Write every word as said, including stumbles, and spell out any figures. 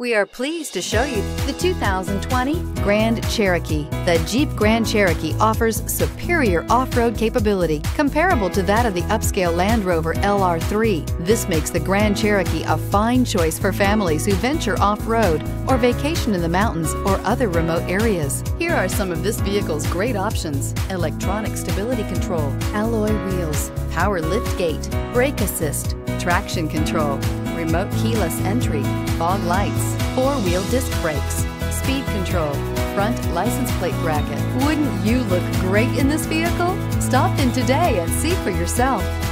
We are pleased to show you the two thousand twenty Grand Cherokee. The Jeep Grand Cherokee offers superior off-road capability comparable to that of the upscale Land Rover L R three. This makes the Grand Cherokee a fine choice for families who venture off-road or vacation in the mountains or other remote areas. Here are some of this vehicle's great options: electronic stability control, alloy wheels, power liftgate, brake assist, traction control, remote keyless entry, fog lights, four-wheel disc brakes, speed control, front license plate bracket. Wouldn't you look great in this vehicle? Stop in today and see for yourself.